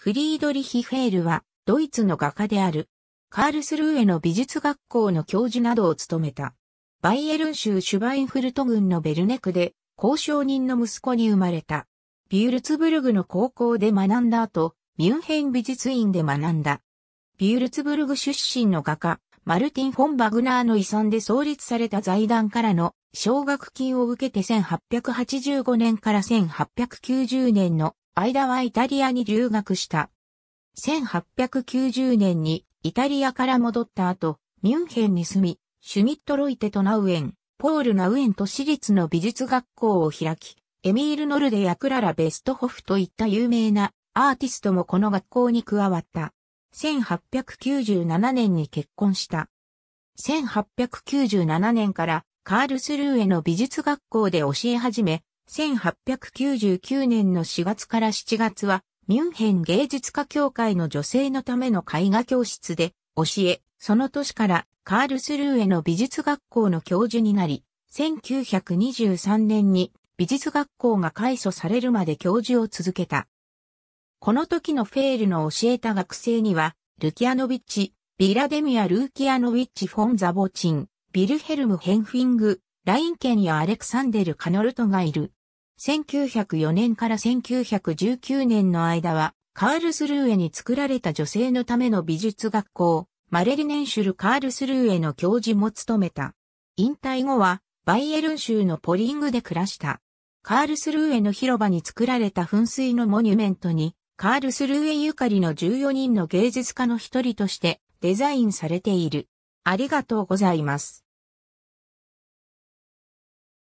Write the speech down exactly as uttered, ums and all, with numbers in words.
フリードリヒ・フェールは、ドイツの画家である。カールスルーへの美術学校の教授などを務めた。バイエルン州シュバインフルト郡のベルネクで、交渉人の息子に生まれた。ビュルツブルグの高校で学んだ後、ミュンヘン美術院で学んだ。ビュルツブルグ出身の画家、マルティン・フォン・バグナーの遺産で創立された財団からの奨学金を受けてせんはっぴゃくはちじゅうごねんからせんはっぴゃくきゅうじゅうねんの間はイタリアに留学した。せんはっぴゃくきゅうじゅうねんにイタリアから戻った後、ミュンヘンに住み、シュミット・ロイテとナウエン、ポール・ナウエンと市立の美術学校を開き、エミール・ノルデやクララ・ベストホフといった有名なアーティストもこの学校に加わった。せんはっぴゃくきゅうじゅうななねんに結婚した。せんはっぴゃくきゅうじゅうななねんからカールスルーへの美術学校で教え始め、せんはっぴゃくきゅうじゅうきゅうねんのしがつからしちがつはミュンヘン芸術家協会の女性のための絵画教室で教え、その年からカールスルーへの美術学校の教授になり、せんきゅうひゃくにじゅうさんねんに美術学校が改組されるまで教授を続けた。この時のフェールの教えた学生には、ルキアノビッチ、ヴィラデミア・ルーキアノビッチ・フォン・ザボチン、ヴィルヘルム・ヘンフィング、ラインケンやアレクサンデル・カノルトがいる。せんきゅうひゃくよねんからせんきゅうひゃくじゅうきゅうねんの間は、カールスルーエに作られた女性のための美術学校、マレリネンシュル・カールスルーエの教授も務めた。引退後は、バイエルン州のポリングで暮らした。カールスルーエの広場に作られた噴水のモニュメントに、カールスルーエゆかりのじゅうよにんの芸術家の一人としてデザインされている。ありがとうございます。